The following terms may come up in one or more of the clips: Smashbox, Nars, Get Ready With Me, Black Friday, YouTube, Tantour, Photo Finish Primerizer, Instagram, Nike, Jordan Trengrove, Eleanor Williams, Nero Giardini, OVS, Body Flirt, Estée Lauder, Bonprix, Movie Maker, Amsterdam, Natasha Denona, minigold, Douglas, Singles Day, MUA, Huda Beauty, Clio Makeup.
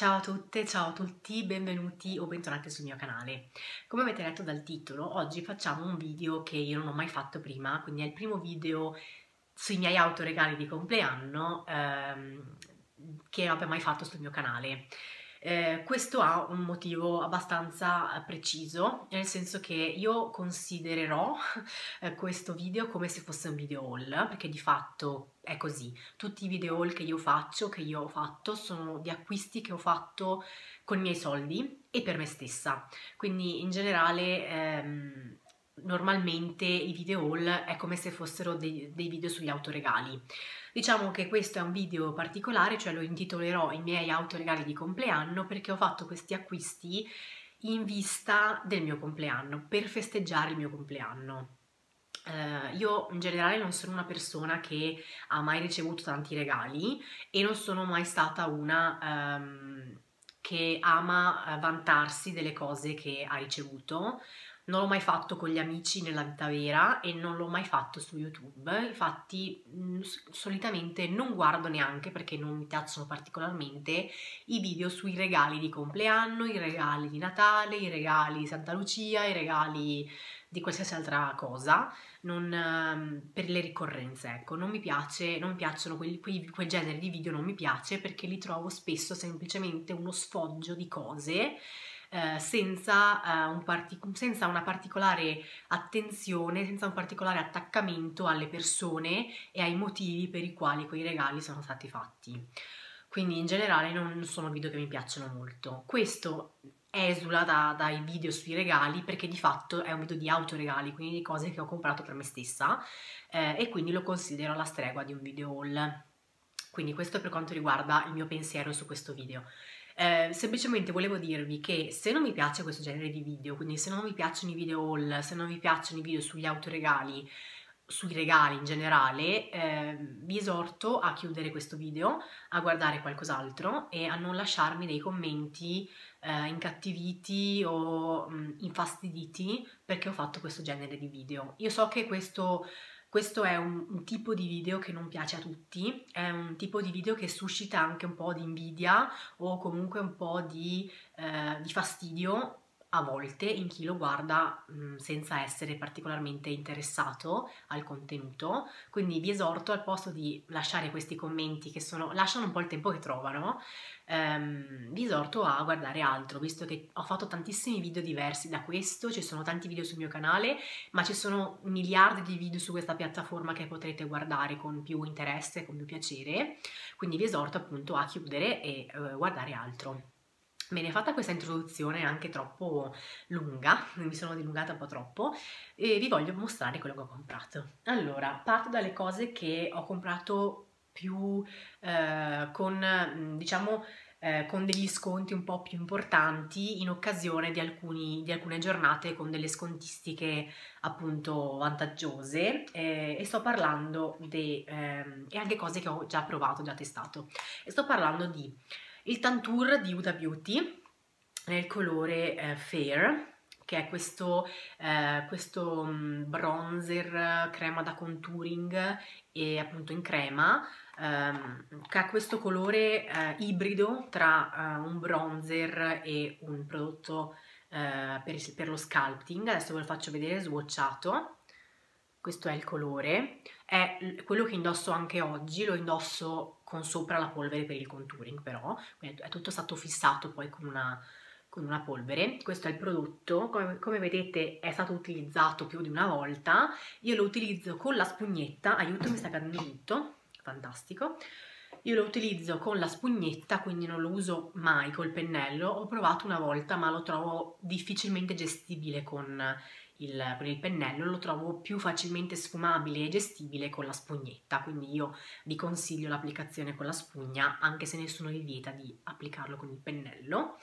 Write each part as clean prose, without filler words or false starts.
Ciao a tutte, ciao a tutti, benvenuti o bentornati sul mio canale. Come avete letto dal titolo, oggi facciamo un video che io non ho mai fatto prima, quindi è il primo video sui miei autoregali di compleanno che abbia mai fatto sul mio canale. Questo ha un motivo abbastanza preciso, nel senso che io considererò questo video come se fosse un video haul, perché di fatto è così. Tutti i video haul che io ho fatto sono di acquisti che ho fatto con i miei soldi e per me stessa, quindi in generale normalmente i video haul è come se fossero dei video sugli autoregali. Diciamo che questo è un video particolare, cioè lo intitolerò i miei autoregali di compleanno, perché ho fatto questi acquisti in vista del mio compleanno, per festeggiare il mio compleanno. Io in generale non sono una persona che ha mai ricevuto tanti regali e non sono mai stata una che ama vantarsi delle cose che ha ricevuto. Non l'ho mai fatto con gli amici nella vita vera e non l'ho mai fatto su YouTube, infatti solitamente non guardo neanche, perché non mi piacciono particolarmente i video sui regali di compleanno, i regali di Natale, i regali di Santa Lucia, i regali di qualsiasi altra cosa, per le ricorrenze, ecco. Non mi piacciono quel genere di video, non mi piace perché li trovo spesso semplicemente uno sfoggio di cose senza una particolare attenzione, senza un particolare attaccamento alle persone e ai motivi per i quali quei regali sono stati fatti. Quindi in generale non sono video che mi piacciono molto. Questo esula dai video sui regali, perché di fatto è un video di autoregali, quindi di cose che ho comprato per me stessa, e quindi lo considero alla stregua di un video haul. Quindi questo per quanto riguarda il mio pensiero su questo video. Semplicemente volevo dirvi che se non mi piace questo genere di video, quindi se non vi piacciono i video haul, se non vi piacciono i video sugli autoregali, sui regali in generale, vi esorto a chiudere questo video, a guardare qualcos'altro e a non lasciarmi dei commenti incattiviti o infastiditi perché ho fatto questo genere di video. Io so che questo è un tipo di video che non piace a tutti, è un tipo di video che suscita anche un po' di invidia o comunque un po' di fastidio a volte in chi lo guarda senza essere particolarmente interessato al contenuto, quindi vi esorto, al posto di lasciare questi commenti che lasciano un po' il tempo che trovano, vi esorto a guardare altro, visto che ho fatto tantissimi video diversi da questo. Ci sono tanti video sul mio canale, ma ci sono miliardi di video su questa piattaforma che potrete guardare con più interesse, con più piacere, quindi vi esorto appunto a chiudere e guardare altro. Bene, fatta questa introduzione anche troppo lunga, mi sono dilungata un po' troppo, e vi voglio mostrare quello che ho comprato. Allora, parto dalle cose che ho comprato più con degli sconti un po' più importanti in occasione di alcune giornate con delle scontistiche appunto vantaggiose, e sto parlando e anche cose che ho già provato, già testato, e sto parlando di il Tantour di Huda Beauty nel colore Fair, che è questo bronzer crema da contouring e appunto in crema, che ha questo colore ibrido tra un bronzer e un prodotto per lo sculpting. Adesso ve lo faccio vedere swatchato. Questo è il colore, è quello che indosso anche oggi, lo indosso con sopra la polvere per il contouring però, quindi è tutto stato fissato poi con una polvere. Questo è il prodotto, come vedete è stato utilizzato più di una volta, io lo utilizzo con la spugnetta, aiuto mi sta cadendo tutto, fantastico, io lo utilizzo con la spugnetta, quindi non lo uso mai col pennello, ho provato una volta ma lo trovo difficilmente gestibile con il pennello, lo trovo più facilmente sfumabile e gestibile con la spugnetta, quindi io vi consiglio l'applicazione con la spugna, anche se nessuno vi vieta di applicarlo con il pennello.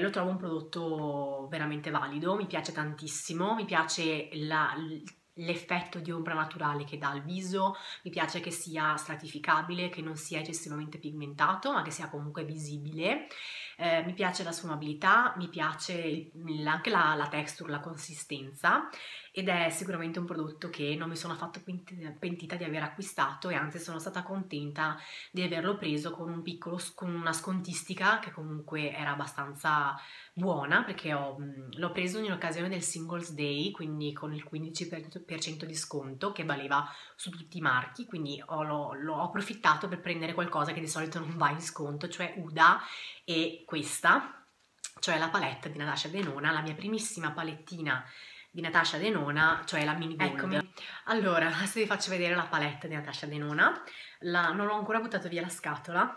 Lo trovo un prodotto veramente valido, mi piace tantissimo, mi piace l'effetto di ombra naturale che dà al viso, mi piace che sia stratificabile, che non sia eccessivamente pigmentato ma che sia comunque visibile, mi piace la sfumabilità, mi piace anche la texture, la consistenza, ed è sicuramente un prodotto che non mi sono affatto pentita di aver acquistato, e anzi sono stata contenta di averlo preso con un piccolo una scontistica che comunque era abbastanza buona, perché l'ho preso in occasione del Singles Day, quindi con il 15% di sconto che valeva su tutti i marchi, quindi ho approfittato per prendere qualcosa che di solito non va in sconto, cioè Huda e questa, cioè la palette di Natasha Denona, la mia primissima palettina di Natasha Denona, cioè la Mini Gold. Eccomi. Allora, se vi faccio vedere la palette di Natasha Denona, non ho ancora buttato via la scatola.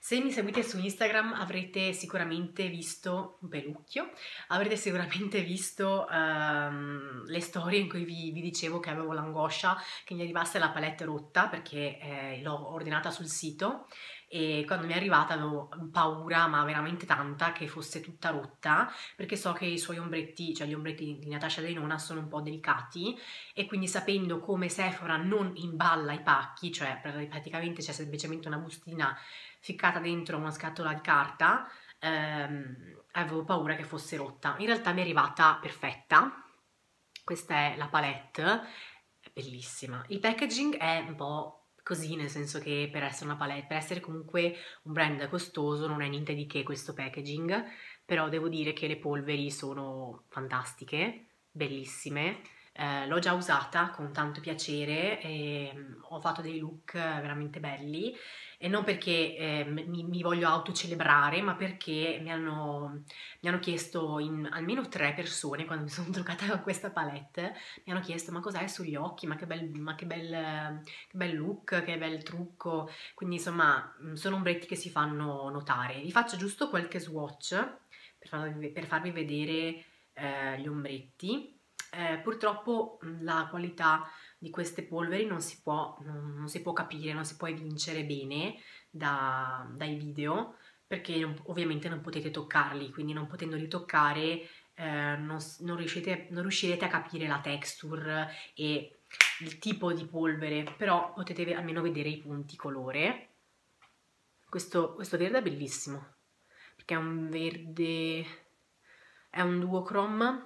Se mi seguite su Instagram avrete sicuramente visto un pelucchio, avrete sicuramente visto le storie in cui vi dicevo che avevo l'angoscia che mi arrivasse la palette rotta, perché l'ho ordinata sul sito e quando mi è arrivata avevo paura, ma veramente tanta, che fosse tutta rotta, perché so che i suoi ombretti, cioè gli ombretti di Natasha Denona, sono un po' delicati, e quindi sapendo come Sephora non imballa i pacchi, cioè praticamente c'è semplicemente una bustina ficcata dentro una scatola di carta, avevo paura che fosse rotta. In realtà mi è arrivata perfetta. Questa è la palette, è bellissima. Il packaging è un po' così, nel senso che per essere una palette, per essere comunque un brand costoso, non è niente di che questo packaging, però devo dire che le polveri sono fantastiche, bellissime. L'ho già usata con tanto piacere e ho fatto dei look veramente belli, e non perché mi voglio autocelebrare, ma perché mi hanno chiesto almeno 3 persone, quando mi sono truccata con questa palette, mi hanno chiesto: ma cos'hai sugli occhi, ma che bel look, che bel trucco. Quindi insomma sono ombretti che si fanno notare. Vi faccio giusto qualche swatch per farvi vedere gli ombretti. Purtroppo la qualità di queste polveri non si può capire, non si può evincere bene dai video, perché ovviamente non potete toccarli, quindi non potendoli toccare non riuscirete a capire la texture e il tipo di polvere, però potete almeno vedere i punti colore. Questo verde è bellissimo, perché è un verde, è un duochrome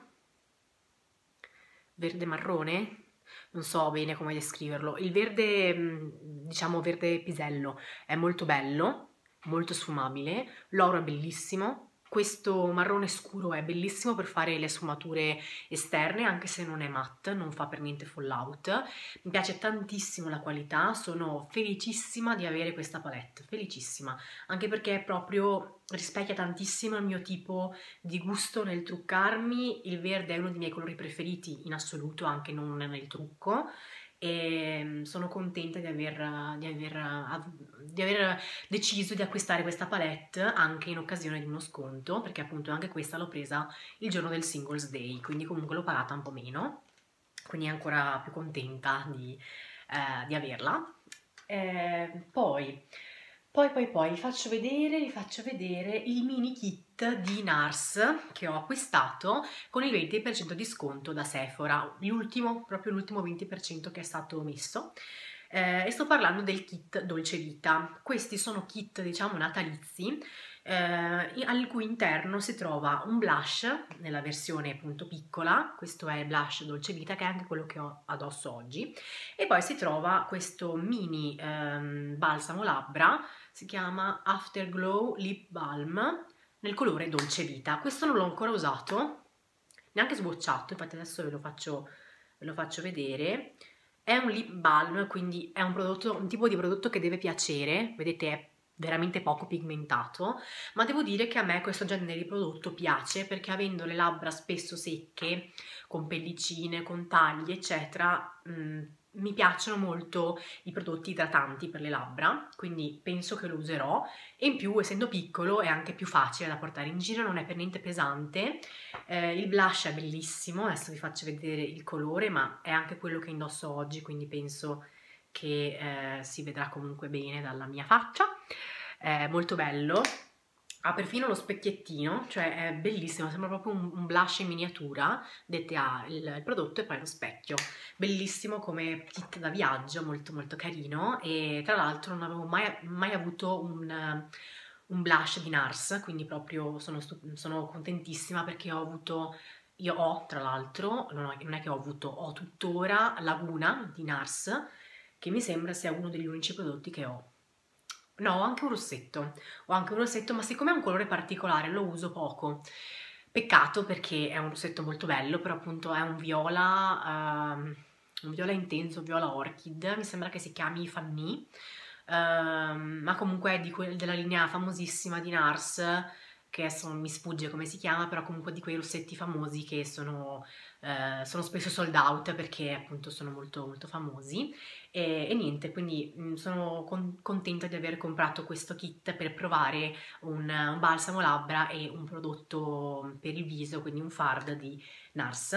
verde marrone, non so bene come descriverlo. Il verde, diciamo verde pisello, è molto bello, molto sfumabile. L'oro è bellissimo. Questo marrone scuro è bellissimo per fare le sfumature esterne, anche se non è matte, non fa per niente fallout. Mi piace tantissimo la qualità, sono felicissima di avere questa palette, felicissima, anche perché proprio rispecchia tantissimo il mio tipo di gusto nel truccarmi. Il verde è uno dei miei colori preferiti in assoluto, anche non nel trucco, e sono contenta di aver deciso di acquistare questa palette anche in occasione di uno sconto, perché appunto anche questa l'ho presa il giorno del Singles Day, quindi comunque l'ho pagata un po' meno, quindi ancora più contenta di averla. Poi vi faccio vedere il mini kit di Nars che ho acquistato con il 20% di sconto da Sephora, proprio l'ultimo 20% che è stato messo, e sto parlando del kit Dolce Vita. Questi sono kit, diciamo, natalizi, al cui interno si trova un blush nella versione appunto piccola, questo è il blush Dolce Vita, che è anche quello che ho addosso oggi, e poi si trova questo mini balsamo labbra, si chiama Afterglow Lip Balm nel colore Dolce Vita. Questo non l'ho ancora usato, neanche sbocciato, infatti adesso ve lo faccio vedere. È un lip balm, quindi è un tipo di prodotto che deve piacere, vedete è veramente poco pigmentato, ma devo dire che a me questo genere di prodotto piace, perché avendo le labbra spesso secche, con pellicine, con tagli eccetera, mi piacciono molto i prodotti idratanti per le labbra, quindi penso che lo userò, e in più essendo piccolo è anche più facile da portare in giro, non è per niente pesante. Il blush è bellissimo, adesso vi faccio vedere il colore, ma è anche quello che indosso oggi, quindi penso che si vedrà comunque bene dalla mia faccia. Molto bello, ha perfino lo specchiettino, cioè è bellissimo, sembra proprio un blush in miniatura, ha il prodotto e poi lo specchio. Bellissimo come kit da viaggio, molto molto carino, e tra l'altro non avevo mai avuto un un blush di Nars, quindi proprio sono contentissima perché io ho tra l'altro, non è che ho tuttora Laguna di Nars, che mi sembra sia uno degli unici prodotti che ho. No, ho anche un rossetto, ma siccome è un colore particolare lo uso poco. Peccato perché è un rossetto molto bello, però appunto è un viola intenso, viola orchid, mi sembra che si chiami Fanny, ma comunque è della linea famosissima di Nars, che adesso mi sfugge come si chiama, però comunque di quei rossetti famosi che sono spesso sold out perché appunto sono molto molto famosi e niente, quindi sono contenta di aver comprato questo kit per provare un balsamo labbra e un prodotto per il viso, quindi un fard di Nars,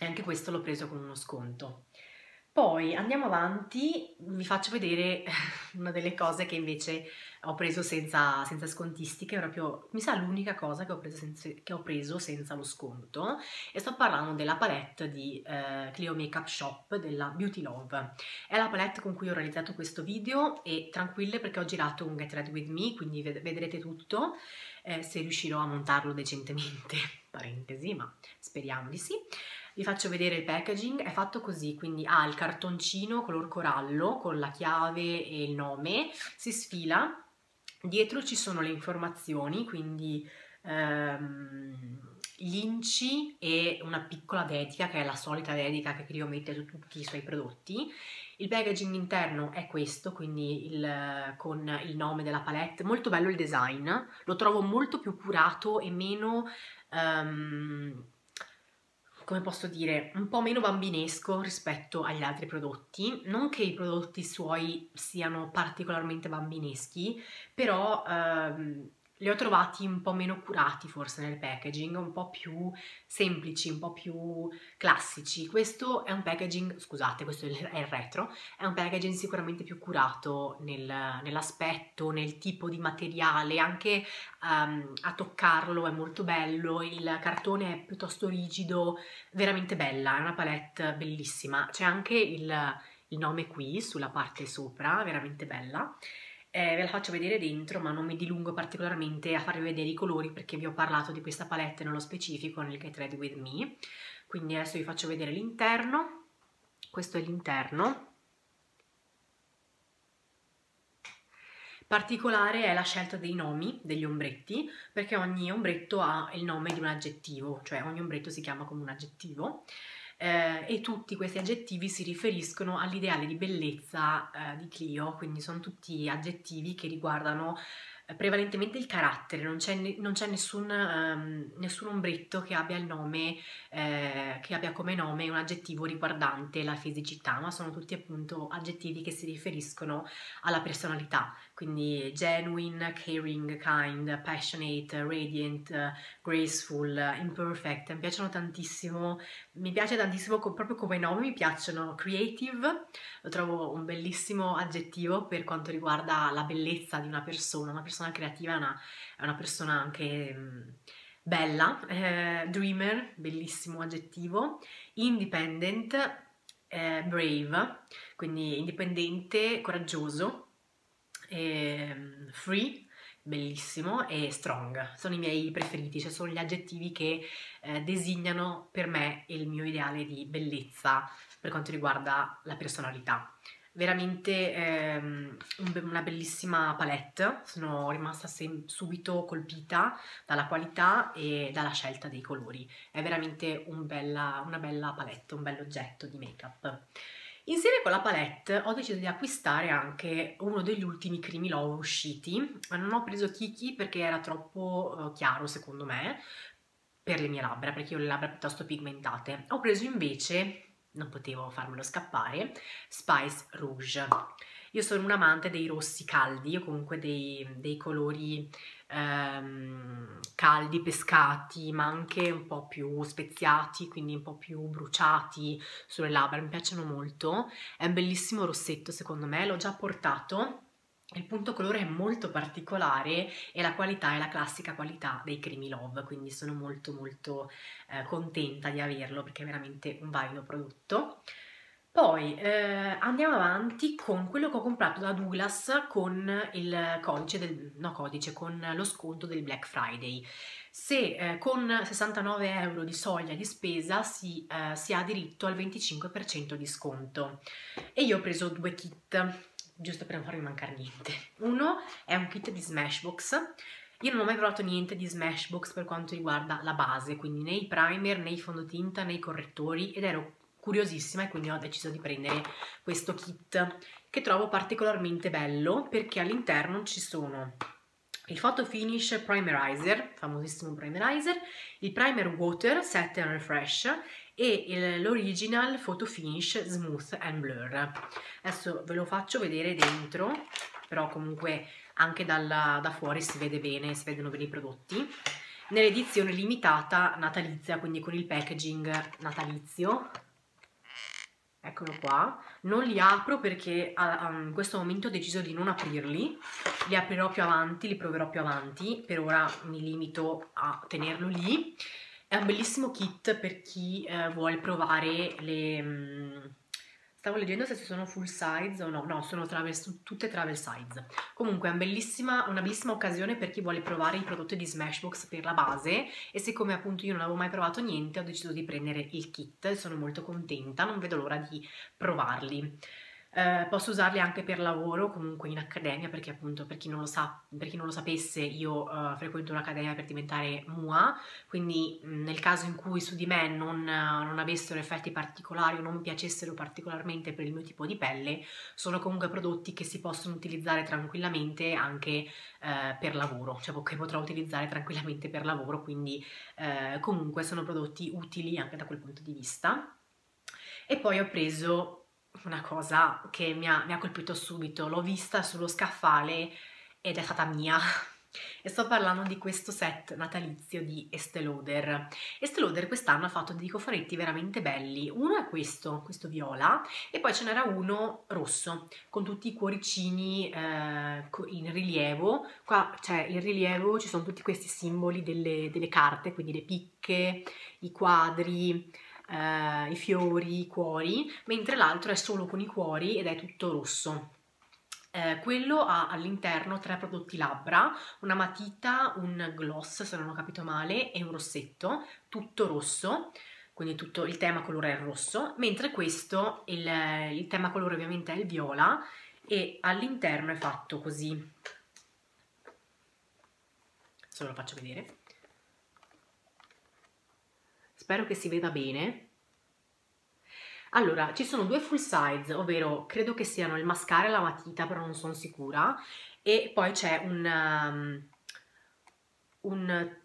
e anche questo l'ho preso con uno sconto. Poi andiamo avanti, vi faccio vedere una delle cose che invece ho preso senza scontistiche, proprio mi sa l'unica cosa che ho preso senza lo sconto, e sto parlando della palette di Clio Makeup Shop della Beauty Love. È la palette con cui ho realizzato questo video e tranquille perché ho girato un Get Ready With Me, quindi vedrete tutto, se riuscirò a montarlo decentemente, parentesi, ma speriamo di sì. Vi faccio vedere il packaging, è fatto così, quindi ha il cartoncino color corallo con la chiave e il nome, si sfila, dietro ci sono le informazioni, quindi l'inci e una piccola dedica, che è la solita dedica che Clio mette su tutti i suoi prodotti. Il packaging interno è questo, quindi con il nome della palette, molto bello il design, lo trovo molto più curato e meno... come posso dire, un po' meno bambinesco rispetto agli altri prodotti, non che i prodotti suoi siano particolarmente bambineschi, però li ho trovati un po' meno curati forse nel packaging, un po' più semplici, un po' più classici. Questo è un packaging, scusate, questo è il retro, è un packaging sicuramente più curato nell'aspetto, nel tipo di materiale, anche a toccarlo è molto bello, il cartone è piuttosto rigido, veramente bella, è una palette bellissima. C'è anche il nome qui sulla parte sopra, veramente bella. Ve la faccio vedere dentro, ma non mi dilungo particolarmente a farvi vedere i colori perché vi ho parlato di questa palette nello specifico nel Get Ready With Me. Quindi adesso vi faccio vedere l'interno. Questo è l'interno. Particolare è la scelta dei nomi degli ombretti, perché ogni ombretto ha il nome di un aggettivo, cioè ogni ombretto si chiama come un aggettivo. E tutti questi aggettivi si riferiscono all'ideale di bellezza di Clio, quindi sono tutti aggettivi che riguardano prevalentemente il carattere, non c'è nessun ombretto che abbia il nome, che abbia come nome un aggettivo riguardante la fisicità, ma sono tutti appunto aggettivi che si riferiscono alla personalità, quindi genuine, caring, kind, passionate, radiant, graceful, imperfect. Mi piace tantissimo proprio come nome, mi piacciono. Creative, lo trovo un bellissimo aggettivo per quanto riguarda la bellezza di una persona creativa è una persona anche bella. Dreamer, bellissimo aggettivo. Independent, brave, quindi indipendente, coraggioso. Free, bellissimo, e strong, sono i miei preferiti, cioè sono gli aggettivi che designano per me il mio ideale di bellezza per quanto riguarda la personalità. Veramente una bellissima palette, sono rimasta subito colpita dalla qualità e dalla scelta dei colori, è veramente una bella palette, un bello oggetto di make-up. Insieme con la palette ho deciso di acquistare anche uno degli ultimi creamy love usciti, ma non ho preso Kiki perché era troppo chiaro secondo me per le mie labbra, perché io ho le labbra piuttosto pigmentate. Ho preso invece, non potevo farmelo scappare, Spice Rouge. Io sono un amante dei rossi caldi o comunque dei colori caldi, pescati, ma anche un po' più speziati, quindi un po' più bruciati sulle labbra, mi piacciono molto. È un bellissimo rossetto secondo me, l'ho già portato. Il punto colore è molto particolare e la qualità è la classica qualità dei Creamy Love, quindi sono molto molto contenta di averlo perché è veramente un valido prodotto. Poi andiamo avanti con quello che ho comprato da Douglas con il codice, con lo sconto del Black Friday. Se con 69 euro di soglia di spesa si ha diritto al 25% di sconto. E io ho preso due kit, giusto per non farmi mancare niente. Uno è un kit di Smashbox. Io non ho mai provato niente di Smashbox per quanto riguarda la base, quindi né i primer, né i fondotinta, né i correttori, ed ero curiosissima e quindi ho deciso di prendere questo kit, che trovo particolarmente bello perché all'interno ci sono il Photo Finish Primerizer, famosissimo primerizer, il Primer Water Set and Refresh e l'Original Photo Finish Smooth and Blur. Adesso ve lo faccio vedere dentro, però comunque anche da fuori si vede bene, si vedono bene i prodotti. Nell'edizione limitata natalizia, quindi con il packaging natalizio. Eccolo qua. Non li apro perché in questo momento ho deciso di non aprirli. Li aprirò più avanti, li proverò più avanti. Per ora mi limito a tenerlo lì. È un bellissimo kit per chi vuole provare le... Stavo leggendo se sono full size o no, no, sono tutte travel size. Comunque è una bellissima occasione per chi vuole provare i prodotti di Smashbox per la base, e siccome appunto io non avevo mai provato niente ho deciso di prendere il kit, sono molto contenta, non vedo l'ora di provarli. Posso usarli anche per lavoro, comunque in accademia, perché appunto per chi non lo sapesse io frequento un'accademia per diventare MUA, quindi nel caso in cui su di me non avessero effetti particolari o non piacessero particolarmente per il mio tipo di pelle, sono comunque prodotti che si possono utilizzare tranquillamente anche per lavoro, cioè che potrò utilizzare tranquillamente per lavoro, quindi comunque sono prodotti utili anche da quel punto di vista. E poi ho preso una cosa che mi ha colpito subito, l'ho vista sullo scaffale ed è stata mia, e sto parlando di questo set natalizio di Estée Lauder. Estée Lauder quest'anno ha fatto dei cofanetti veramente belli, uno è questo viola, e poi ce n'era uno rosso, con tutti i cuoricini in rilievo, qua c'è il rilievo, ci sono tutti questi simboli delle carte, quindi le picche, i quadri, i fiori, i cuori, mentre l'altro è solo con i cuori ed è tutto rosso. Quello ha all'interno tre prodotti labbra, una matita, un gloss se non ho capito male e un rossetto, tutto rosso, quindi tutto il tema colore è il rosso, mentre questo, il tema colore ovviamente è il viola, e all'interno è fatto così, se lo faccio vedere. Spero che si veda bene. Allora, ci sono due full size, ovvero credo che siano il mascara e la matita, però non sono sicura. E poi c'è un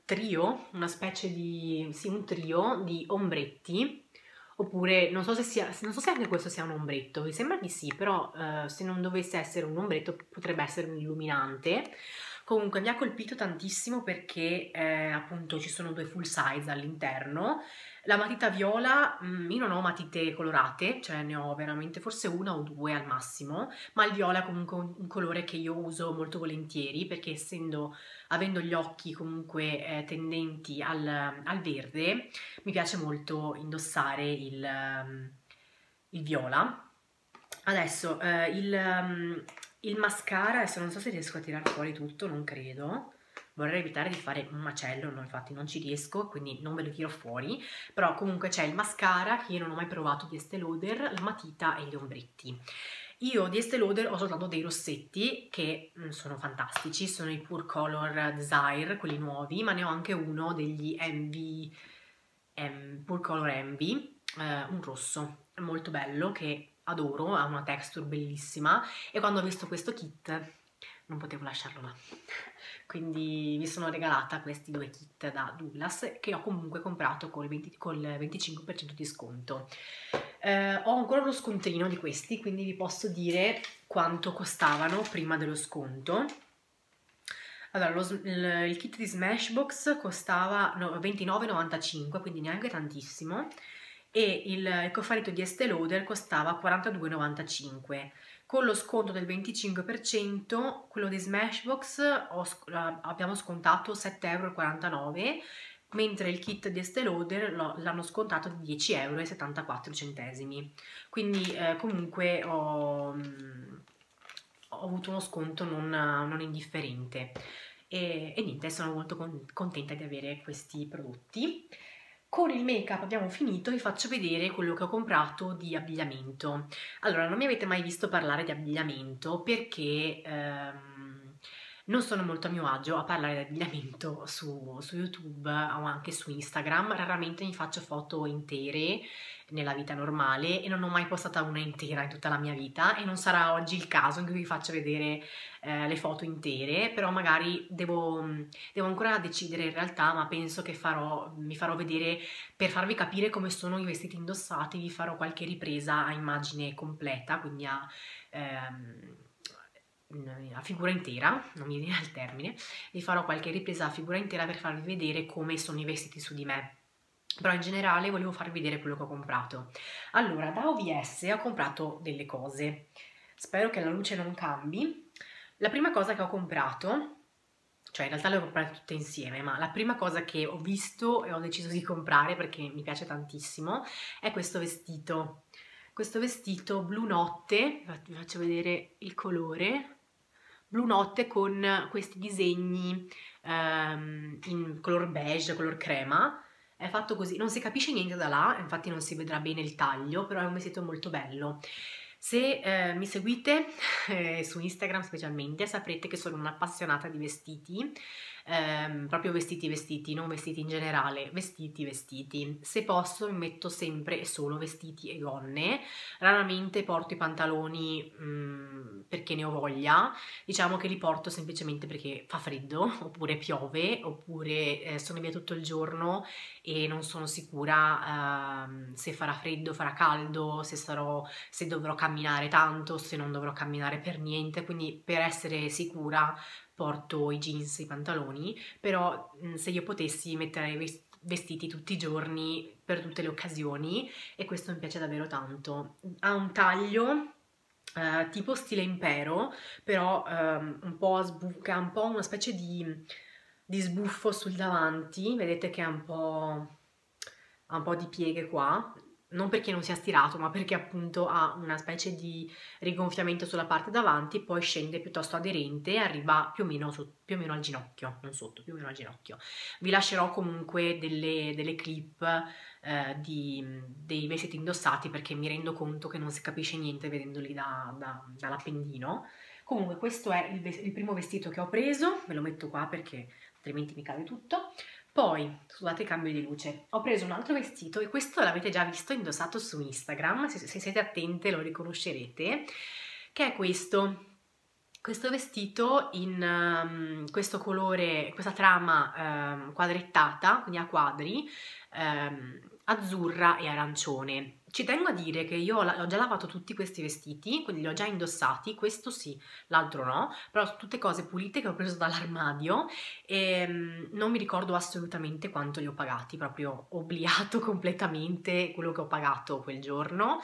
trio, una specie di... sì, un trio di ombretti. Oppure, non so se anche questo sia un ombretto, mi sembra di sì, però se non dovesse essere un ombretto potrebbe essere un illuminante. Comunque mi ha colpito tantissimo perché appunto ci sono due full size all'interno. La matita viola, io non ho matite colorate, cioè ne ho veramente forse una o due al massimo, ma il viola è comunque un colore che io uso molto volentieri perché avendo gli occhi comunque tendenti al verde, mi piace molto indossare il viola. Adesso il mascara, adesso non so se riesco a tirar fuori tutto, non credo, vorrei evitare di fare un macello, no, infatti non ci riesco, quindi non ve lo tiro fuori, però comunque c'è il mascara che io non ho mai provato di Estée Lauder, la matita e gli ombretti. Io di Estée Lauder ho soltanto dei rossetti che sono fantastici, sono i Pure Color Desire, quelli nuovi, ma ne ho anche uno degli Envy, Pure Color Envy, un rosso, molto bello che... adoro, ha una texture bellissima, e quando ho visto questo kit non potevo lasciarlo là, quindi mi sono regalata questi due kit da Douglas che ho comunque comprato col 25% di sconto. Ho ancora uno scontrino di questi, quindi vi posso dire quanto costavano prima dello sconto. Allora, il kit di Smashbox costava $29,95, quindi neanche tantissimo, e il cofanetto di Estée Lauder costava $42,95. Con lo sconto del 25%, quello di Smashbox abbiamo scontato €7,49, mentre il kit di Estée Lauder l'hanno scontato di 10,74 €. Quindi comunque ho avuto uno sconto non indifferente e niente, sono molto contenta di avere questi prodotti. Con il make up abbiamo finito, vi faccio vedere quello che ho comprato di abbigliamento. Allora, non mi avete mai visto parlare di abbigliamento perché non sono molto a mio agio a parlare di abbigliamento su YouTube o anche su Instagram. Raramente mi faccio foto intere nella vita normale e non ho mai postata una intera in tutta la mia vita, e non sarà oggi il caso in cui vi faccio vedere le foto intere, però magari devo ancora decidere in realtà, ma penso che mi farò vedere per farvi capire come sono i vestiti indossati. Vi farò qualche ripresa a immagine completa, quindi a figura intera, non mi viene il termine, vi farò qualche ripresa a figura intera per farvi vedere come sono i vestiti su di me, però in generale volevo farvi vedere quello che ho comprato. Allora, da OVS ho comprato delle cose, spero che la luce non cambi. La prima cosa che ho comprato, cioè in realtà le ho comprate tutte insieme, ma la prima cosa che ho visto e ho deciso di comprare perché mi piace tantissimo è questo vestito. Questo vestito blu notte, vi faccio vedere il colore, blu notte con questi disegni in color beige, color crema. È fatto così, non si capisce niente da là, infatti non si vedrà bene il taglio, però è un vestito molto bello. Se mi seguite su Instagram specialmente saprete che sono un'appassionata di vestiti, proprio vestiti, non vestiti in generale, vestiti. Se posso mi metto sempre e solo vestiti e gonne, raramente porto i pantaloni perché ne ho voglia, diciamo che li porto semplicemente perché fa freddo, oppure piove, oppure sono via tutto il giorno e non sono sicura se farà freddo, farà caldo, se dovrò cambiare, tanto, se non dovrò camminare per niente, quindi per essere sicura porto i jeans, i pantaloni, però se io potessi metterei vestiti tutti i giorni per tutte le occasioni, e questo mi piace davvero tanto. Ha un taglio tipo stile impero, però un po' sbuca, un po' una specie di sbuffo sul davanti, vedete che ha un po' di pieghe qua. Non perché non sia stirato, ma perché appunto ha una specie di rigonfiamento sulla parte davanti, poi scende piuttosto aderente e arriva più o meno al ginocchio, non sotto, più o meno al ginocchio. Vi lascerò comunque delle clip dei vestiti indossati perché mi rendo conto che non si capisce niente vedendoli dall'appendino. Comunque questo è il primo vestito che ho preso, ve lo metto qua perché altrimenti mi cade tutto. Poi, scusate il cambio di luce, ho preso un altro vestito e questo l'avete già visto indossato su Instagram, se siete attente lo riconoscerete, che è questo vestito in questo colore, questa trama quadrettata, quindi a quadri, azzurra e arancione. Ci tengo a dire che io ho già lavato tutti questi vestiti, quindi li ho già indossati, questo sì, l'altro no, però sono tutte cose pulite che ho preso dall'armadio e non mi ricordo assolutamente quanto li ho pagati, proprio ho obliato completamente quello che ho pagato quel giorno.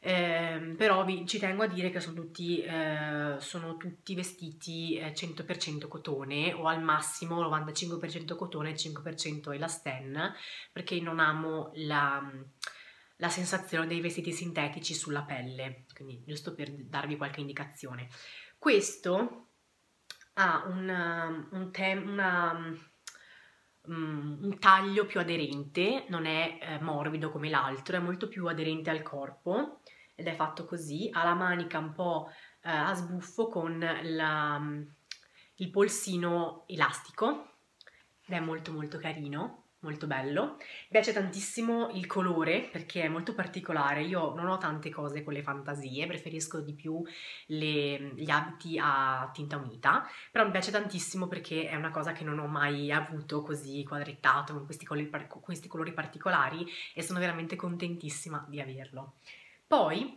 Però ci tengo a dire che sono tutti vestiti 100% cotone, o al massimo 95% cotone e 5% elastane, perché non amo la sensazione dei vestiti sintetici sulla pelle, quindi giusto per darvi qualche indicazione. Questo ha un taglio più aderente, non è morbido come l'altro, è molto più aderente al corpo ed è fatto così, ha la manica un po' a sbuffo con il polsino elastico ed è molto carino, molto bello. Mi piace tantissimo il colore perché è molto particolare, io non ho tante cose con le fantasie, preferisco di più gli abiti a tinta unita, però mi piace tantissimo perché è una cosa che non ho mai avuto così quadrettato, con questi colori particolari, e sono veramente contentissima di averlo. Poi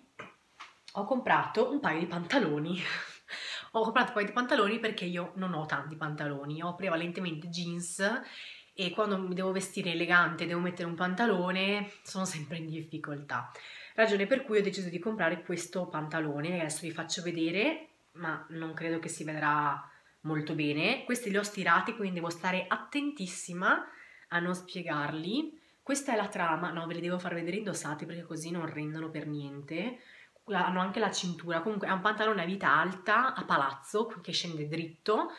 ho comprato un paio di pantaloni. Ho comprato un paio di pantaloni perché io non ho tanti pantaloni, ho prevalentemente jeans, e quando mi devo vestire elegante, devo mettere un pantalone, sono sempre in difficoltà. Ragione per cui ho deciso di comprare questo pantalone, adesso vi faccio vedere, ma non credo che si vedrà molto bene. Questi li ho stirati, quindi devo stare attentissima a non spiegarli. Questa è la trama, no, ve li devo far vedere indossati perché così non rendono per niente. Hanno anche la cintura, comunque è un pantalone a vita alta, a palazzo, che scende dritto,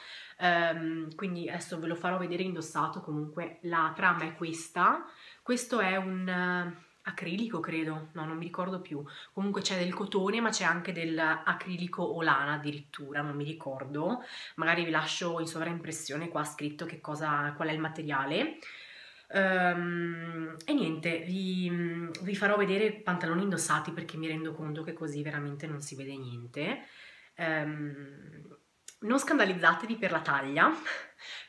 quindi adesso ve lo farò vedere indossato. Comunque la trama è questa. Questo è un acrilico, credo, no, non mi ricordo più. Comunque c'è del cotone, ma c'è anche dell'acrilico o lana addirittura, non mi ricordo, magari vi lascio in sovraimpressione qua scritto che cosa, qual è il materiale. E niente, vi farò vedere pantaloni indossati perché mi rendo conto che così veramente non si vede niente. Non scandalizzatevi per la taglia,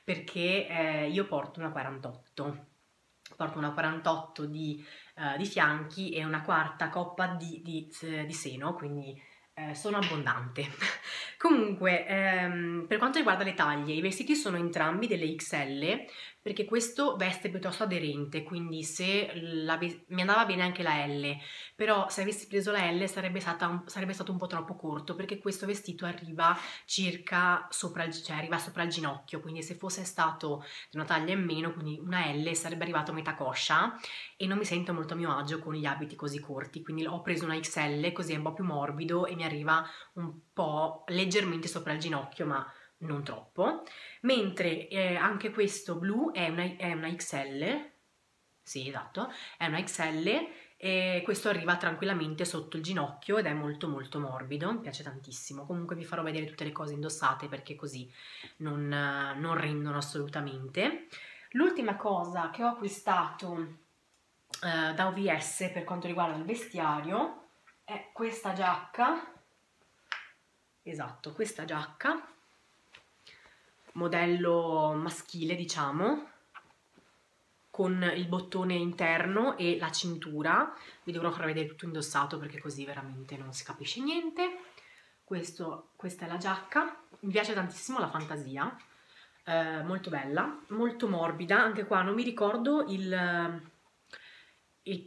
perché io porto una 48, di fianchi e una quarta coppa di seno, quindi sono abbondante. Comunque per quanto riguarda le taglie, i vestiti sono entrambi delle XL perché questo veste piuttosto aderente, quindi se mi andava bene anche la L, però se avessi preso la L sarebbe stato un po' troppo corto perché questo vestito arriva circa sopra il ginocchio, quindi se fosse stato di una taglia in meno, quindi una L, sarebbe arrivato a metà coscia e non mi sento molto a mio agio con gli abiti così corti, quindi ho preso una XL così è un po' più morbido e mi arriva un po' leggermente sopra il ginocchio, ma non troppo. Mentre anche questo blu è una XL, sì esatto, è una XL e questo arriva tranquillamente sotto il ginocchio ed è molto molto morbido, mi piace tantissimo. Comunque vi farò vedere tutte le cose indossate perché così non rendono assolutamente. L'ultima cosa che ho acquistato da OVS per quanto riguarda il vestiario è questa giacca, esatto, questa giacca, modello maschile diciamo, con il bottone interno e la cintura. Vi dovrò far vedere tutto indossato perché così veramente non si capisce niente. Questa è la giacca, mi piace tantissimo la fantasia, molto bella, molto morbida. Anche qua non mi ricordo il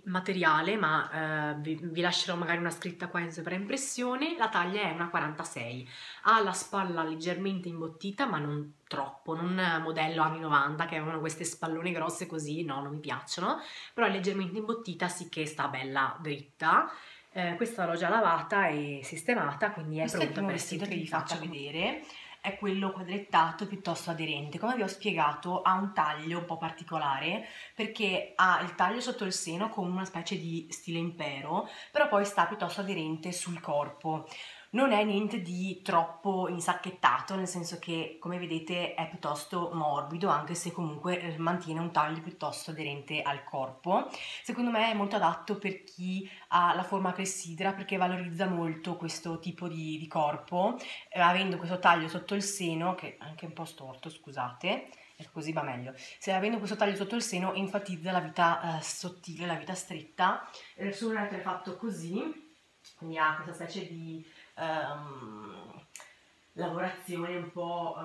materiale, ma vi lascerò magari una scritta qua in sovraimpressione. La taglia è una 46, ha la spalla leggermente imbottita ma non troppo, non modello anni 90 che avevano queste spallone grosse così, no, non mi piacciono, però è leggermente imbottita, sì che sta bella dritta. Questa l'ho già lavata e sistemata, quindi è pronta per vestito che vi faccio vedere. È quello quadrettato, piuttosto aderente, come vi ho spiegato ha un taglio un po' particolare perché ha il taglio sotto il seno con una specie di stile impero, però poi sta piuttosto aderente sul corpo, non è niente di troppo insacchettato, nel senso che come vedete è piuttosto morbido anche se comunque mantiene un taglio piuttosto aderente al corpo. Secondo me è molto adatto per chi ha la forma clessidra perché valorizza molto questo tipo di corpo, avendo questo taglio sotto il seno che è anche un po' storto, scusate, così va meglio. Se avendo questo taglio sotto il seno enfatizza la vita sottile, la vita stretta. Il suo retro è fatto così, quindi ha questa specie di lavorazione un po'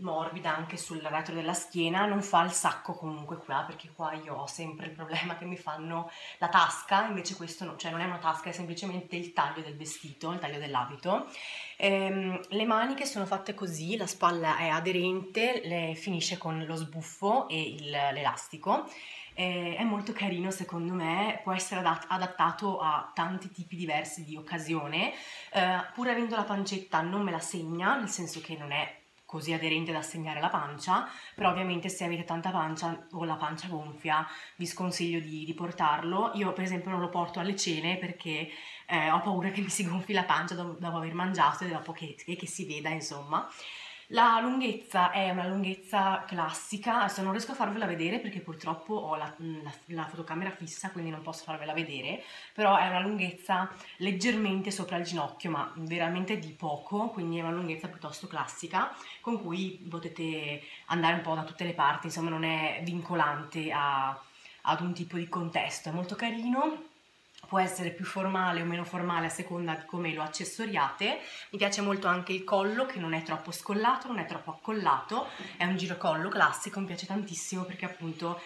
morbida anche sul retro della schiena. Non fa il sacco comunque qua perché qua io ho sempre il problema che mi fanno la tasca, invece questo no, cioè non è una tasca, è semplicemente il taglio del vestito, il taglio dell'abito. Le maniche sono fatte così, la spalla è aderente, finisce con lo sbuffo e l'elastico. È molto carino, secondo me può essere adattato a tanti tipi diversi di occasione. Pur avendo la pancetta non me la segna, nel senso che non è così aderente da segnare la pancia, però ovviamente se avete tanta pancia o la pancia gonfia vi sconsiglio di portarlo. Io per esempio non lo porto alle cene perché ho paura che mi si gonfi la pancia dopo aver mangiato e dopo che si veda, insomma. La lunghezza è una lunghezza classica, adesso non riesco a farvela vedere perché purtroppo ho la fotocamera fissa, quindi non posso farvela vedere, però è una lunghezza leggermente sopra il ginocchio, ma veramente di poco, quindi è una lunghezza piuttosto classica con cui potete andare un po' da tutte le parti, insomma non è vincolante ad un tipo di contesto, è molto carino. Può essere più formale o meno formale a seconda di come lo accessoriate. Mi piace molto anche il collo che non è troppo scollato, non è troppo accollato, è un girocollo classico, mi piace tantissimo perché appunto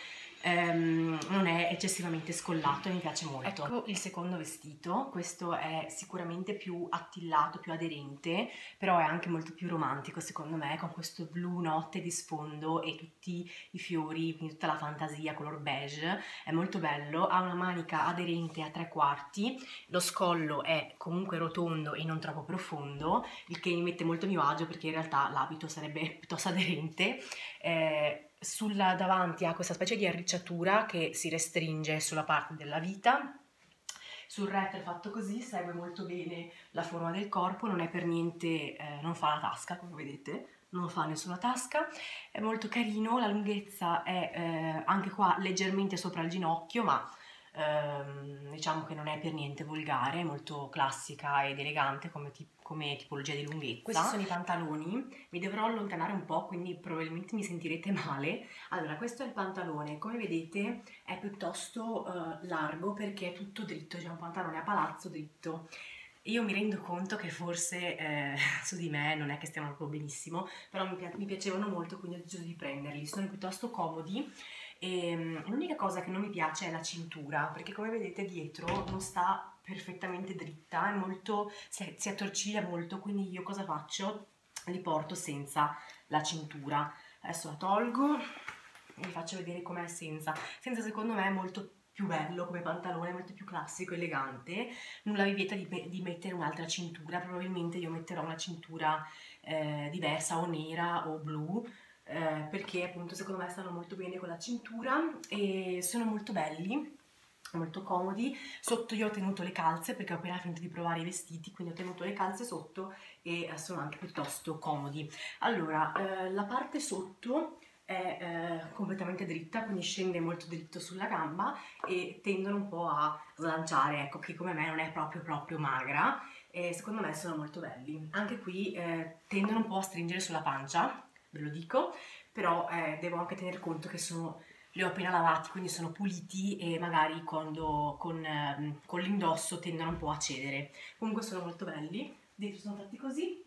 non è eccessivamente scollato e mi piace molto. Ecco il secondo vestito, questo è sicuramente più attillato, più aderente, però è anche molto più romantico secondo me, con questo blu notte di sfondo e tutti i fiori, quindi tutta la fantasia color beige. È molto bello, ha una manica aderente a 3/4, lo scollo è comunque rotondo e non troppo profondo, il che mi mette molto a mio agio perché in realtà l'abito sarebbe piuttosto aderente. Sulla davanti ha questa specie di arricciatura che si restringe sulla parte della vita. Sul retro è fatto così, segue molto bene la forma del corpo, non è per niente, non fa la tasca, come vedete, non fa nessuna tasca, è molto carino. La lunghezza è anche qua leggermente sopra il ginocchio, ma diciamo che non è per niente volgare, è molto classica ed elegante come tipologia di lunghezza. Questi sono i pantaloni, mi dovrò allontanare un po' quindi probabilmente mi sentirete male. Allora, questo è il pantalone, come vedete è piuttosto largo perché è tutto dritto, cioè un pantalone a palazzo dritto. Io mi rendo conto che forse su di me non è che stiamo proprio benissimo, però mi piacevano molto, quindi ho deciso di prenderli, sono piuttosto comodi. L'unica cosa che non mi piace è la cintura, perché come vedete dietro non sta perfettamente dritta, è molto, si attorciglia molto, quindi io cosa faccio? Li porto senza la cintura. Adesso la tolgo e vi faccio vedere com'è senza. Senza secondo me è molto più bello come pantalone, molto più classico, elegante. Nulla vi vieta di mettere un'altra cintura, probabilmente io metterò una cintura diversa, o nera o blu, perché appunto secondo me stanno molto bene con la cintura e sono molto belli, molto comodi. Sotto io ho tenuto le calze perché ho appena finito di provare i vestiti, quindi ho tenuto le calze sotto e sono anche piuttosto comodi. Allora, la parte sotto è completamente dritta, quindi scende molto dritto sulla gamba e tendono un po' a slanciare, ecco, che come me non è proprio magra, e secondo me sono molto belli. Anche qui tendono un po' a stringere sulla pancia, ve lo dico, però devo anche tener conto che li ho appena lavati, quindi sono puliti e magari con l'indosso tendono un po' a cedere. Comunque sono molto belli, dietro sono fatti così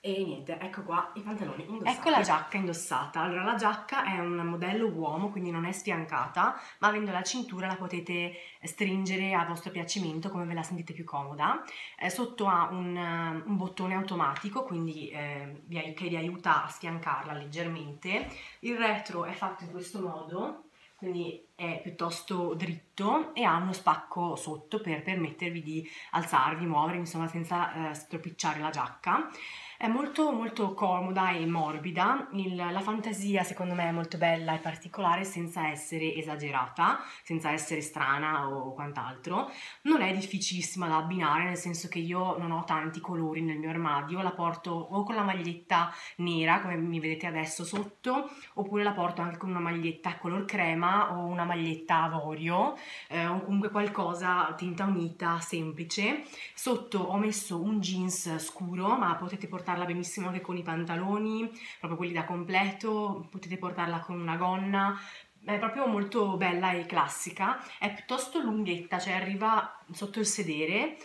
e niente, ecco qua i pantaloni indossati. Ecco la giacca indossata. Allora, la giacca è un modello uomo, quindi non è sfiancata, ma avendo la cintura la potete stringere a vostro piacimento, come ve la sentite più comoda. Sotto ha un bottone automatico, quindi che vi aiuta a sfiancarla leggermente. Il retro è fatto in questo modo, quindi è piuttosto dritto e ha uno spacco sotto per permettervi di alzarvi, muovervi, insomma, senza stropicciare la giacca. È molto comoda e morbida. La fantasia secondo me è molto bella e particolare, senza essere esagerata, senza essere strana o quant'altro. Non è difficilissima da abbinare, nel senso che io non ho tanti colori nel mio armadio, la porto o con la maglietta nera come mi vedete adesso sotto, oppure la porto anche con una maglietta color crema o una maglietta avorio, o comunque qualcosa tinta unita semplice. Sotto ho messo un jeans scuro, ma potete portarla benissimo anche con i pantaloni, proprio quelli da completo, potete portarla con una gonna, è proprio molto bella e classica. È piuttosto lunghetta, cioè arriva sotto il sedere,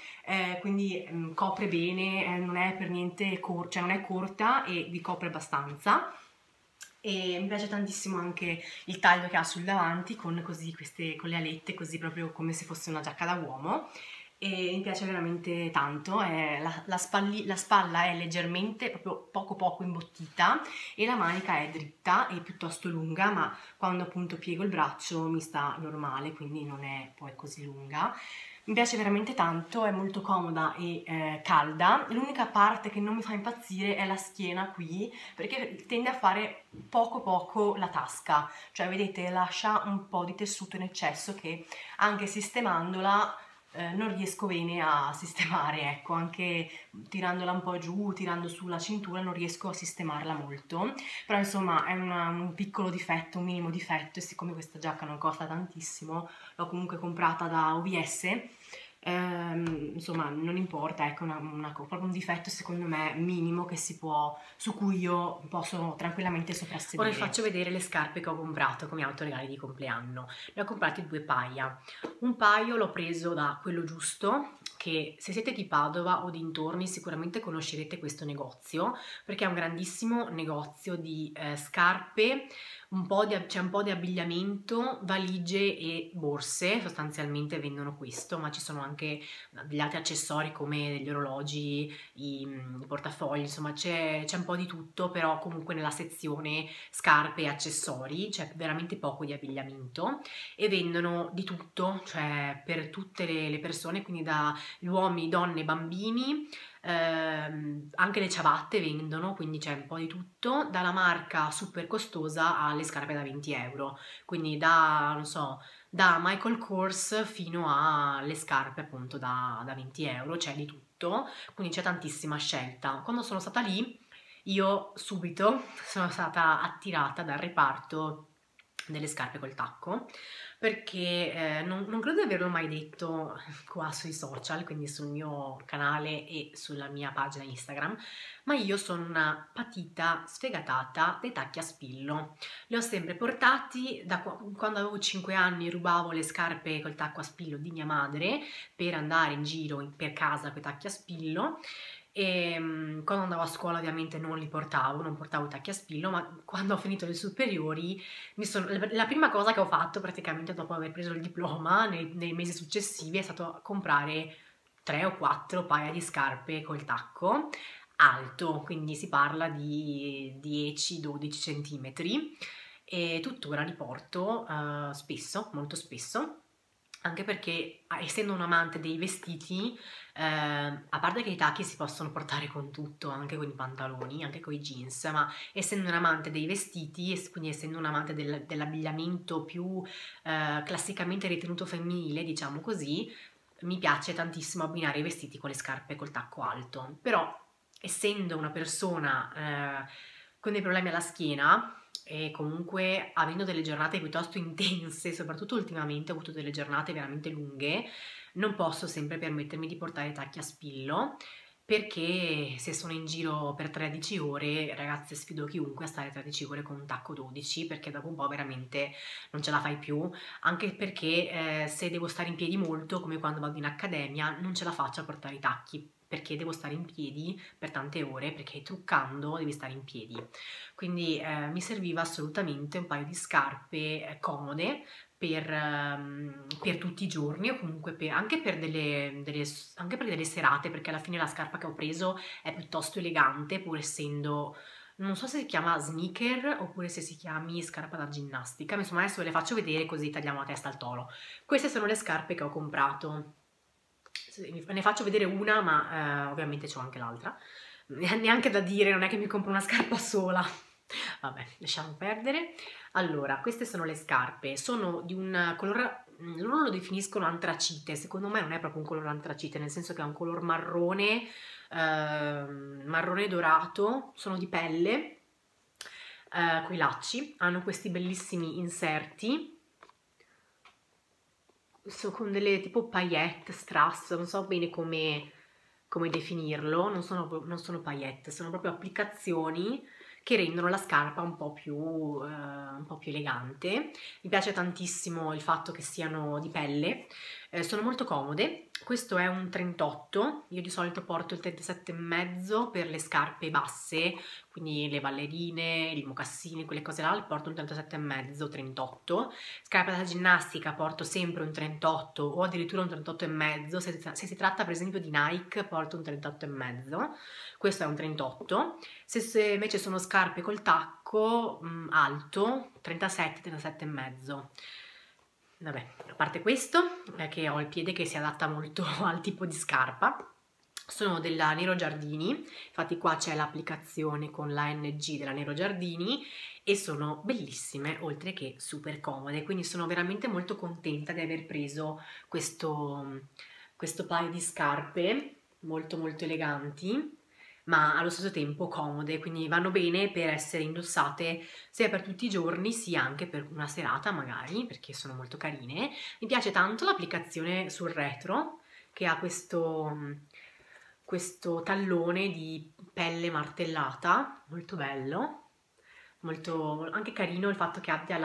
quindi copre bene, non è per niente cioè non è corta e vi copre abbastanza. E mi piace tantissimo anche il taglio che ha sul davanti, con così con le alette, così proprio come se fosse una giacca da uomo. E mi piace veramente tanto. La spalla è leggermente, proprio poco imbottita, e la manica è dritta e piuttosto lunga, ma quando appunto piego il braccio mi sta normale, quindi non è poi così lunga. Mi piace veramente tanto, è molto comoda e calda. L'unica parte che non mi fa impazzire è la schiena qui, perché tende a fare poco la tasca, cioè vedete lascia un po' di tessuto in eccesso che anche sistemandola non riesco bene a sistemare, ecco, anche tirandola un po' giù, tirando sulla cintura non riesco a sistemarla molto, però insomma è un piccolo difetto, un minimo difetto, e siccome questa giacca non costa tantissimo, l'ho comunque comprata da OVS, insomma non importa, ecco, proprio un difetto secondo me minimo che su cui io posso tranquillamente soprassedere. Ora vi faccio vedere le scarpe che ho comprato come autoregali di compleanno. Ne ho comprati 2 paia, un paio l'ho preso da Quello Giusto, che se siete di Padova o dintorni sicuramente conoscerete questo negozio, perché è un grandissimo negozio di scarpe c'è un po' di abbigliamento, valigie e borse, sostanzialmente vendono questo, ma ci sono anche degli altri accessori come degli orologi, i portafogli, insomma c'è un po' di tutto, però comunque nella sezione scarpe e accessori c'è veramente poco di abbigliamento e vendono di tutto, cioè per tutte le persone, quindi da uomini, donne, bambini. Anche le ciabatte vendono, quindi c'è un po' di tutto, dalla marca super costosa alle scarpe da 20 euro, quindi da, non so, da Michael Kors fino alle scarpe appunto da 20 euro, c'è di tutto, quindi c'è tantissima scelta. Quando sono stata lì io subito sono stata attirata dal reparto delle scarpe col tacco, perché non credo di averlo mai detto qua sui social, quindi sul mio canale e sulla mia pagina Instagram, ma io sono una patita sfegatata dei tacchi a spillo. Li ho sempre portati, da quando avevo 5 anni rubavo le scarpe col tacco a spillo di mia madre per andare in giro per casa con i tacchi a spillo. E quando andavo a scuola ovviamente non li portavo, non portavo i tacchi a spillo, ma quando ho finito le superiori la prima cosa che ho fatto praticamente dopo aver preso il diploma nei mesi successivi è stato comprare 3 o 4 paia di scarpe col tacco alto, quindi si parla di 10-12 cm, e tuttora li porto spesso, molto spesso, anche perché essendo un amante dei vestiti, a parte che i tacchi si possono portare con tutto, anche con i pantaloni, anche con i jeans, ma essendo un amante dei vestiti, e quindi essendo un amante dell'abbigliamento più classicamente ritenuto femminile, diciamo così, mi piace tantissimo abbinare i vestiti con le scarpe col tacco alto. Però essendo una persona con dei problemi alla schiena, e comunque avendo delle giornate piuttosto intense, soprattutto ultimamente ho avuto delle giornate veramente lunghe, non posso sempre permettermi di portare tacchi a spillo, perché se sono in giro per 13 ore, ragazze, sfido chiunque a stare 13 ore con un tacco 12, perché dopo un po' veramente non ce la fai più, anche perché se devo stare in piedi molto, come quando vado in accademia, non ce la faccio a portare i tacchi, perché devo stare in piedi per tante ore, perché truccando devi stare in piedi. Quindi mi serviva assolutamente un paio di scarpe comode per tutti i giorni, o comunque anche per delle serate, perché alla fine la scarpa che ho preso è piuttosto elegante, pur essendo, non so se si chiama sneaker oppure se si chiami scarpa da ginnastica, ma insomma adesso ve le faccio vedere così tagliamo la testa al toro. Queste sono le scarpe che ho comprato. Ne faccio vedere una, ma ovviamente c'ho anche l'altra, neanche da dire, non è che mi compro una scarpa sola, vabbè, lasciamo perdere. Allora, queste sono le scarpe, sono di un colore, loro lo definiscono antracite, secondo me non è proprio un colore antracite, nel senso che è un color marrone, marrone dorato, sono di pelle, coi lacci, hanno questi bellissimi inserti, con delle tipo paillette, strass, non so bene come definirlo, non sono paillette, sono proprio applicazioni che rendono la scarpa un po' più elegante. Mi piace tantissimo il fatto che siano di pelle, sono molto comode. Questo è un 38, io di solito porto il 37,5 per le scarpe basse, quindi le ballerine, i mocassini, quelle cose là, porto un 37,5, 38. Scarpa da ginnastica porto sempre un 38 o addirittura un 38,5, se si tratta per esempio di Nike porto un 38,5, questo è un 38. Se invece sono scarpe col tacco alto, 37, 37,5. Vabbè, a parte questo, che ho il piede che si adatta molto al tipo di scarpa, sono della Nero Giardini, infatti qua c'è l'applicazione con la NG della Nero Giardini, e sono bellissime, oltre che super comode, quindi sono veramente molto contenta di aver preso questo paio di scarpe molto molto eleganti, ma allo stesso tempo comode, quindi vanno bene per essere indossate sia per tutti i giorni sia anche per una serata magari, perché sono molto carine. Mi piace tanto l'applicazione sul retro, che ha questo tallone di pelle martellata, molto bello, molto, anche carino il fatto che abbia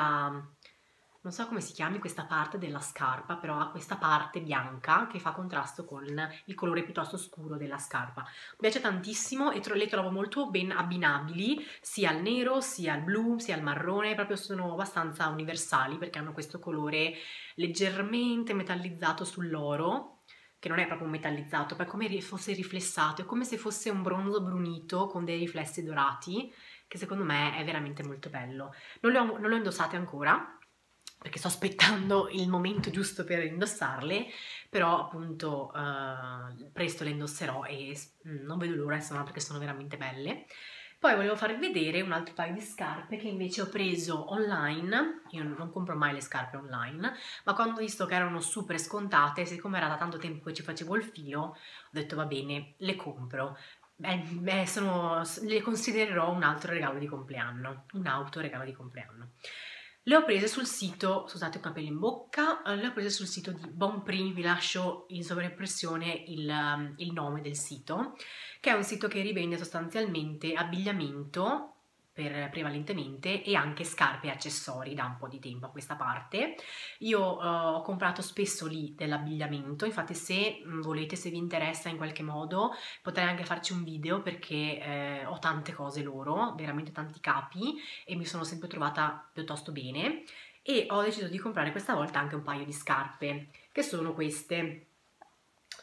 non so come si chiami questa parte della scarpa, però ha questa parte bianca che fa contrasto con il colore piuttosto scuro della scarpa. Mi piace tantissimo e le trovo molto ben abbinabili sia al nero, sia al blu, sia al marrone, proprio sono abbastanza universali perché hanno questo colore leggermente metallizzato sull'oro, che non è proprio metallizzato, ma è come fosse riflessato, è come se fosse un bronzo brunito con dei riflessi dorati, che secondo me è veramente molto bello. Non le ho indossate ancora, perché sto aspettando il momento giusto per indossarle, però appunto presto le indosserò e non vedo l'ora, insomma, perché sono veramente belle. Poi volevo farvi vedere un altro paio di scarpe che invece ho preso online. Io non compro mai le scarpe online, ma quando ho visto che erano super scontate, siccome era da tanto tempo che ci facevo il filo, ho detto va bene, le compro. Le considererò un altro regalo di compleanno, un autoregalo di compleanno. Le ho prese sul sito, scusate ho capelli in bocca, le ho prese sul sito di Bonprix, vi lascio in sovraimpressione il nome del sito, che è un sito che rivende sostanzialmente abbigliamento prevalentemente e anche scarpe e accessori da un po' di tempo a questa parte. Io ho comprato spesso lì dell'abbigliamento, infatti se volete, se vi interessa in qualche modo, potrei anche farci un video perché ho tante cose loro, veramente tanti capi e mi sono sempre trovata piuttosto bene e ho deciso di comprare questa volta anche un paio di scarpe che sono queste.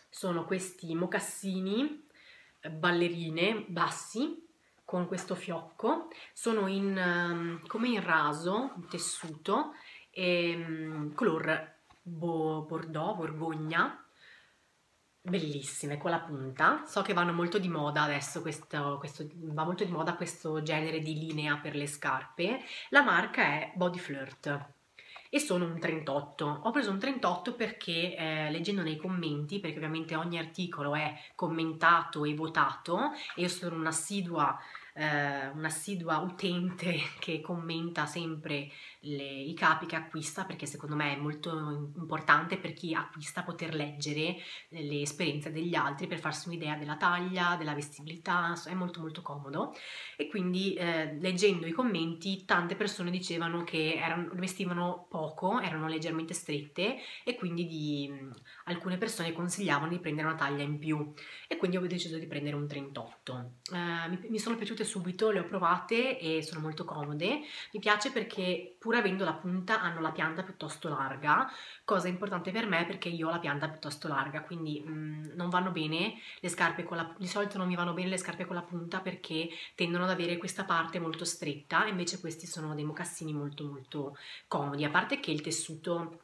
Sono questi mocassini ballerine bassi con questo fiocco, sono come in raso, in tessuto, color bordeaux, borgogna, bellissime, con la punta. So che vanno molto di moda adesso, va molto di moda questo genere di linea per le scarpe. La marca è Body Flirt e sono un 38. Ho preso un 38 perché leggendo nei commenti, perché ovviamente ogni articolo è commentato e votato, e io sono un'assidua utente che commenta sempre i capi che acquista, perché secondo me è molto importante per chi acquista poter leggere le esperienze degli altri per farsi un'idea della taglia, della vestibilità, è molto molto comodo. E quindi leggendo i commenti tante persone dicevano che vestivano poco, erano leggermente strette e quindi alcune persone consigliavano di prendere una taglia in più e quindi ho deciso di prendere un 38. Mi sono piaciute subito, le ho provate e sono molto comode. Mi piace perché pur avendo la punta hanno la pianta piuttosto larga, cosa importante per me perché io ho la pianta piuttosto larga, quindi non vanno bene le scarpe con di solito non mi vanno bene le scarpe con la punta perché tendono ad avere questa parte molto stretta, invece questi sono dei mocassini molto molto comodi, a parte che il tessuto,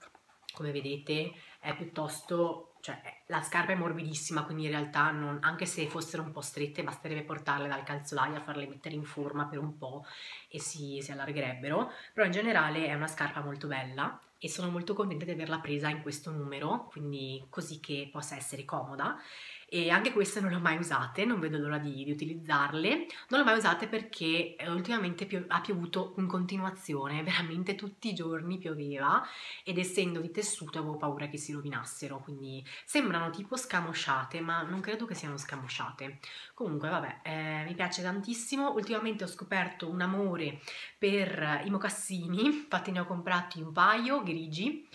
come vedete, è piuttosto, cioè la scarpa è morbidissima, quindi in realtà anche se fossero un po' strette basterebbe portarle dal calzolaio a farle mettere in forma per un po' e si allargherebbero, però in generale è una scarpa molto bella e sono molto contenta di averla presa in questo numero, quindi così che possa essere comoda. E anche queste non le ho mai usate, non vedo l'ora di utilizzarle. Non le ho mai usate perché ultimamente ha piovuto in continuazione, veramente tutti i giorni pioveva, ed essendo di tessuto avevo paura che si rovinassero, quindi sembrano tipo scamosciate ma non credo che siano scamosciate. Comunque vabbè, mi piace tantissimo. Ultimamente ho scoperto un amore per i mocassini, infatti ne ho comprati un paio grigi,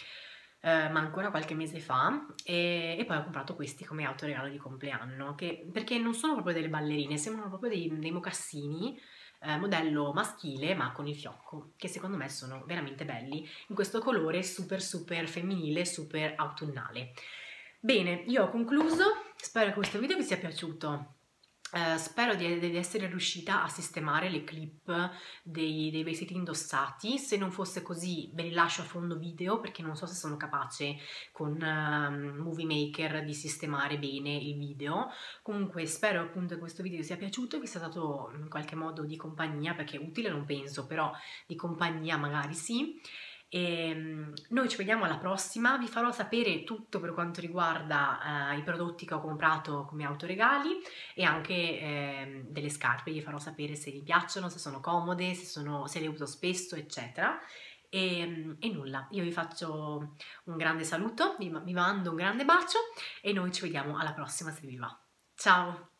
ma ancora qualche mese fa, e poi ho comprato questi come autoregalo di compleanno, perché non sono proprio delle ballerine, sembrano proprio dei mocassini modello maschile ma con il fiocco, che secondo me sono veramente belli in questo colore super super femminile, super autunnale. Bene, io ho concluso, spero che questo video vi sia piaciuto. Spero di essere riuscita a sistemare le clip dei vestiti indossati. Se non fosse così ve li lascio a fondo video perché non so se sono capace con Movie Maker di sistemare bene il video. Comunque spero appunto che questo video vi sia piaciuto e vi sia stato in qualche modo di compagnia, perché utile non penso, però di compagnia magari sì. E noi ci vediamo alla prossima, vi farò sapere tutto per quanto riguarda i prodotti che ho comprato come autoregali e anche delle scarpe, vi farò sapere se vi piacciono, se sono comode, se le uso spesso eccetera. E nulla, io vi faccio un grande saluto, vi mando un grande bacio e noi ci vediamo alla prossima se vi va. Ciao!